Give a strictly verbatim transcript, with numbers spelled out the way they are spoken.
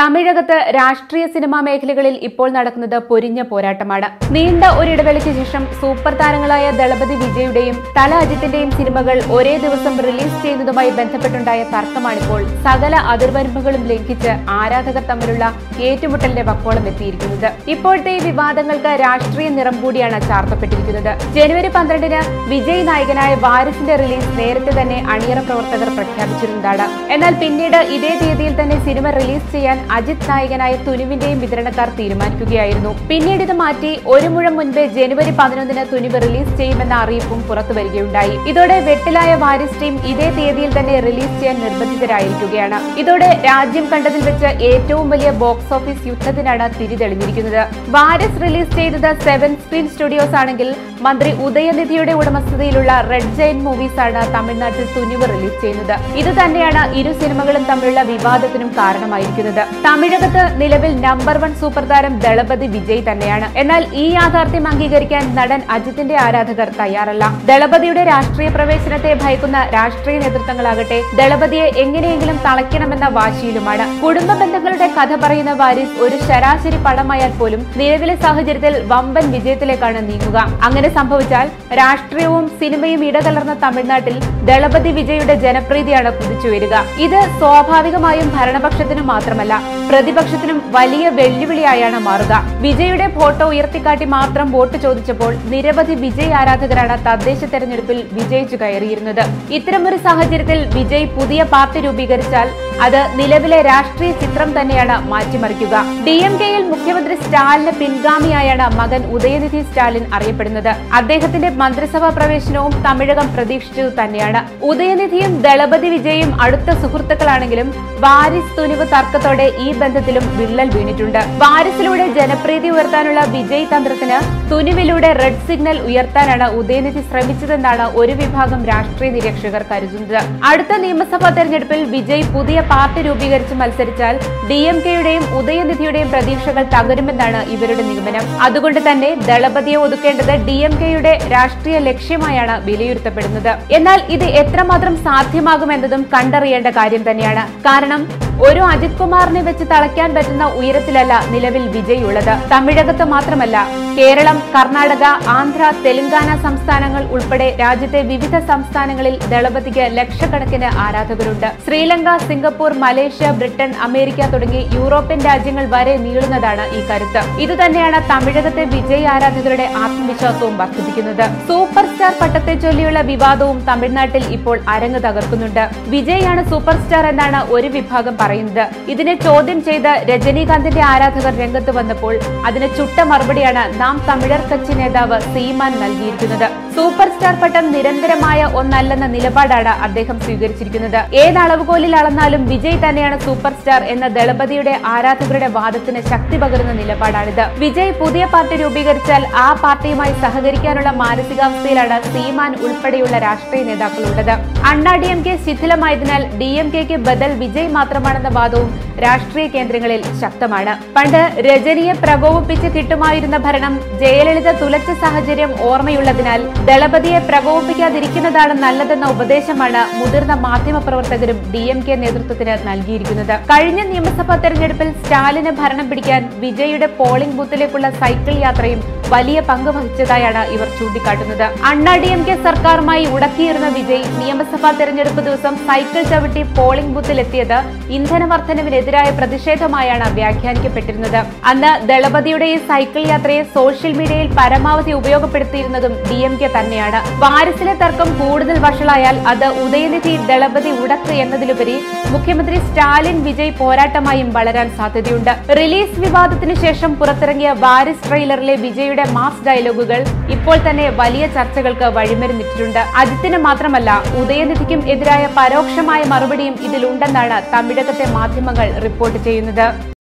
തമിഴകത്ത് രാഷ്ട്രീയ സിനിമാ മേഖലകളിൽ ഇപ്പോൾ നടക്കുന്നത് പൊരിഞ്ഞ പോരാട്ടമാണ്. നീണ്ട ഒരിടവേളയ്ക്ക് ശേഷം സൂപ്പർ താരങ്ങളായ ദളപതി വിജയുടെയും തല അജിത്തിന്റെയും സിനിമകൾ ഒരേ ദിവസം റിലീസ് ചെയ്യുന്നതുമായി ബന്ധപ്പെട്ടുണ്ടായ തർക്കമാണിപ്പോൾ സകല അതിർവരമ്പുകളും ലംഘിച്ച് ആരാധകർ തമ്മിലുള്ള ഏറ്റുമുട്ടലിന്റെ വക്കോളം എത്തിയിരിക്കുന്നത്. ഇപ്പോഴത്തെ ഈ വിവാദങ്ങൾക്ക് രാഷ്ട്രീയ നിറം കൂടിയാണ് ചാർത്തപ്പെട്ടിരിക്കുന്നത്. ജനുവരി പന്ത്രണ്ടിന് വിജയ് നായകനായ വാരിസിന്റെ റിലീസ് നേരത്തെ തന്നെ അണിയറ പ്രവർത്തകർ പ്രഖ്യാപിച്ചിരുന്നതാണ്. എന്നാൽ പിന്നീട് ഇതേ തീയതിയിൽ തന്നെ സിനിമ റിലീസ് ചെയ്യാൻ അജിത് നായകനായ തുനിവിന്റെയും വിതരണക്കാർ തീരുമാനിക്കുകയായിരുന്നു. പിന്നീട് ഇത് മാറ്റി ഒരു മുഴം മുൻപേ ജനുവരി പതിനൊന്നിന് തുനിവ് റിലീസ് ചെയ്യുമെന്ന അറിയിപ്പും പുറത്തുവരികയുണ്ടായി. ഇതോടെ വെട്ടിലായ വാരിസ് ടീം ഇതേ തീയതിയിൽ തന്നെ റിലീസ് ചെയ്യാൻ നിർബന്ധിതരായിരിക്കുകയാണ്. ഇതോടെ രാജ്യം കണ്ടതിൽ വെച്ച് ഏറ്റവും വലിയ ബോക്സ് ഓഫീസ് യുദ്ധത്തിനാണ് തിരിതെളിഞ്ഞിരിക്കുന്നത്. വാരിസ് റിലീസ് ചെയ്തത് സെവൻ സ്ക്രീൻ സ്റ്റുഡിയോസ് ആണെങ്കിൽ മന്ത്രി ഉദയനിധിയുടെ ഉടമസ്ഥതയിലുള്ള റെഡ് ജയന്റ് മൂവീസ് ആണ് തമിഴ്നാട്ടിൽ തുനിവ് റിലീസ് ചെയ്യുന്നത്. ഇത് തന്നെയാണ് ഇരു സിനിമകളും തമ്മിലുള്ള വിവാദത്തിനും കാരണമായിരിക്കുന്നത്. തമിഴകത്ത് നിലവിൽ നമ്പർ വൺ സൂപ്പർ താരം ദളപതി വിജയ് തന്നെയാണ്. എന്നാൽ ഈ യാഥാർത്ഥ്യം അംഗീകരിക്കാൻ നടൻ അജിത്തിന്റെ ആരാധകർ തയ്യാറല്ല. ദളപതിയുടെ രാഷ്ട്രീയ പ്രവേശനത്തെ ഭയക്കുന്ന രാഷ്ട്രീയ നേതൃത്വങ്ങളാകട്ടെ ദളപതിയെ എങ്ങനെയെങ്കിലും തളയ്ക്കണമെന്ന വാശിയിലുമാണ്. കുടുംബ ബന്ധങ്ങളുടെ കഥ പറയുന്ന വാരിസ് ഒരു ശരാശരി പടമായാൽ പോലും നിലവിലെ സാഹചര്യത്തിൽ വമ്പൻ വിജയത്തിലേക്കാണ് നീങ്ങുക. അങ്ങനെ സംഭവിച്ചാൽ രാഷ്ട്രീയവും സിനിമയും ഇടകലർന്ന തമിഴ്നാട്ടിൽ ദളപതി വിജയുടെ ജനപ്രീതിയാണ് കുതിച്ചുയരുക. ഇത് സ്വാഭാവികമായും ഭരണപക്ഷത്തിന് മാത്രമല്ല പ്രതിപക്ഷത്തിനും വലിയ വെല്ലുവിളിയായാണ് മാറുക. വിജയുടെ ഫോട്ടോ ഉയർത്തിക്കാട്ടി മാത്രം വോട്ട് ചോദിച്ചപ്പോൾ നിരവധി വിജയ് ആരാധകരാണ് തദ്ദേശ തെരഞ്ഞെടുപ്പിൽ വിജയിച്ചു കയറിയിരുന്നത്. ഇത്തരമൊരു സാഹചര്യത്തിൽ വിജയ് പുതിയ പാർട്ടി രൂപീകരിച്ചാൽ അത് നിലവിലെ രാഷ്ട്രീയ ചിത്രം തന്നെയാണ് മാറ്റിമറിക്കുക. ഡി എം കെയിൽ മുഖ്യമന്ത്രി സ്റ്റാലിന് പിൻഗാമിയായാണ് മകൻ ഉദയനിധി സ്റ്റാലിൻ അറിയപ്പെടുന്നത്. അദ്ദേഹത്തിന്റെ മന്ത്രിസഭാ പ്രവേശനവും തമിഴകം പ്രതീക്ഷിച്ചത് തന്നെയാണ്. ഉദയനിധിയും ദളപതി വിജയും അടുത്ത സുഹൃത്തുക്കളാണെങ്കിലും വാരിസ് തുനിവ് തർക്കത്തോടെ ഈ ബന്ധത്തിലും വിള്ളൽ വീണിട്ടുണ്ട്. വാരിസിലൂടെ ജനപ്രീതി ഉയർത്താനുള്ള വിജയ് തന്ത്രത്തിന് തുനിവിലൂടെ റെഡ് സിഗ്നൽ ഉയർത്താനാണ് ഉദയനിധി ശ്രമിച്ചതെന്നാണ് ഒരു വിഭാഗം രാഷ്ട്രീയ നിരീക്ഷകർ കരുതുന്നത്. അടുത്ത നിയമസഭാ തെരഞ്ഞെടുപ്പിൽ വിജയ് പുതിയ പാർട്ടി രൂപീകരിച്ച് മത്സരിച്ചാൽ ഡി എം കെയുടെയും ഉദയനിധിയുടെയും പ്രതീക്ഷകൾ തകരുമെന്നാണ് ഇവരുടെ നിഗമനം. അതുകൊണ്ട് തന്നെ ദളപതിയെ ഒതുക്കേണ്ടത് ഡി എം കെയുടെ രാഷ്ട്രീയ ലക്ഷ്യമായാണ് വിലയിരുത്തപ്പെടുന്നത്. എന്നാൽ ഇത് എത്രമാത്രം സാധ്യമാകുമെന്നതും കണ്ടറിയേണ്ട കാര്യം തന്നെയാണ്. കാരണം ഒരു അജിത്കുമാറിനെ വെച്ച് തളയ്ക്കാൻ പറ്റുന്ന ഉയരത്തിലല്ല നിലവിൽ വിജയ് ഉള്ളത്. തമിഴകത്ത് മാത്രമല്ല കേരളം, കർണാടക, ആന്ധ്ര, തെലങ്കാന സംസ്ഥാനങ്ങൾ ഉൾപ്പെടെ രാജ്യത്തെ വിവിധ സംസ്ഥാനങ്ങളിൽ ദളപതിക്ക് ലക്ഷക്കണക്കിന് ആരാധകരുണ്ട്. Sri Lanka, Singapore, Malaysia, Britain, America തുടങ്ങി യൂറോപ്യൻ രാജ്യങ്ങൾ വരെ നീളുന്നതാണ് ഈ കരുത്ത്. ഇതുതന്നെയാണ് തമിഴകത്തെ വിജയ് ആരാധകരുടെ ആത്മവിശ്വാസവും വർദ്ധിപ്പിക്കുന്നത്. സൂപ്പർ സ്റ്റാർ പട്ടത്തെ ചൊല്ലിയുള്ള വിവാദവും തമിഴ്നാട്ടിൽ ഇപ്പോൾ അരങ്ങ് തകർക്കുന്നുണ്ട്. വിജയാണ് സൂപ്പർ സ്റ്റാർ എന്നാണ് ഒരു വിഭാഗം പറയുന്നത്. ഇതിനെ ചോദ്യം ചെയ്ത് രജനീകാന്തിന്റെ ആരാധകർ രംഗത്ത് വന്നപ്പോൾ അതിന് ചുട്ട മറുപടിയാണ് നാം തമിഴർ കച്ചി നേതാവ് സീമാൻ നൽകിയിരിക്കുന്നത്. സൂപ്പർ സ്റ്റാർ പട്ടം നിരന്തരമായ ഒന്നല്ലെന്ന നിലപാടാണ് അദ്ദേഹം സ്വീകരിച്ചിരിക്കുന്നത്. ഏതളവുകോലിൽ അളന്നാലും വിജയ് തന്നെയാണ് സൂപ്പർ സ്റ്റാർ എന്ന ദളപതിയുടെ ആരാധകരുടെ വാദത്തിന് ശക്തി പകരുന്ന നിലപാടാണിത്. വിജയ് പുതിയ പാർട്ടി രൂപീകരിച്ചാൽ ആ പാർട്ടിയുമായി സഹകരിക്കാനുള്ള മാനസികാവസ്ഥയിലാണ് സീമാൻ ഉൾപ്പെടെയുള്ള രാഷ്ട്രീയ നേതാക്കൾ ഉള്ളത്. അണ്ണാ ഡി എം കെ ശിഥിലമായതിനാൽ ഡി എം കെക്ക് ബദൽ വിജയ് മാത്രമാണെന്ന വാദവും രാഷ്ട്രീയ കേന്ദ്രങ്ങളിൽ ശക്തമാണ്. പണ്ട് രജനിയെ പ്രകോപിപ്പിച്ച് കിട്ടുമായിരുന്ന ഭരണം ജയലളിത തുലച്ച സാഹചര്യം ഓർമ്മയുള്ളതിനാൽ ദളപതിയെ പ്രകോപിപ്പിക്കാതിരിക്കുന്നതാണ് നല്ലതെന്ന ഉപദേശമാണ് മുതിർന്ന മാധ്യമ പ്രവർത്തകരും ഡി എം കെ നേതൃത്വത്തിന് നൽകിയിരിക്കുന്നത്. കഴിഞ്ഞ നിയമസഭാ തെരഞ്ഞെടുപ്പിൽ സ്റ്റാലിന് ഭരണം പിടിക്കാൻ വിജയുടെ പോളിംഗ് ബൂത്തിലേക്കുള്ള സൈക്കിൾ യാത്രയും വലിയ പങ്ക് വഹിച്ചതായാണ് ഇവർ ചൂണ്ടിക്കാട്ടുന്നത്. അണ്ണാ ഡി എം കെ സർക്കാരുമായി ഉടക്കിയിരുന്ന വിജയ് നിയമസഭാ തെരഞ്ഞെടുപ്പ് ദിവസം സൈക്കിൾ ചവിട്ടി പോളിംഗ് ബൂത്തിലെത്തിയത് ഇന്ധനവർദ്ധനവിനെതിരായ പ്രതിഷേധമായാണ് വ്യാഖ്യാനിക്കപ്പെട്ടിരുന്നത്. അന്ന് ദളപതിയുടെ ഈ സൈക്കിൾ യാത്രയെ സോഷ്യൽ മീഡിയയിൽ പരമാവധി ഉപയോഗപ്പെടുത്തിയിരുന്നതും ഡി എം കെ തന്നെയാണ്. വാരിസിലെ തർക്കം കൂടുതൽ വഷളായാൽ അത് ഉദയനിധി ദളപതി ഉടക്ക് എന്നതിലുപരി മുഖ്യമന്ത്രി സ്റ്റാലിൻ വിജയ് പോരാട്ടമായും വളരാൻ സാധ്യതയുണ്ട്. റിലീസ് വിവാദത്തിനു ശേഷം പുറത്തിറങ്ങിയ വാരിസ് ട്രെയിലറിലെ വിജയുടെ മാസ് ഡയലോഗുകൾ ഇപ്പോൾ തന്നെ വലിയ ചർച്ചകൾക്ക് വഴിമരുന്നിട്ടുണ്ട്. അജിത്തിന് മാത്രമല്ല ഉദയനിധിക്കും എതിരായ പരോക്ഷമായ മറുപടിയും ഇതിലുണ്ടെന്നാണ് തമിഴകത്തെ മാധ്യമങ്ങൾ റിപ്പോർട്ട് ചെയ്യുന്നത്.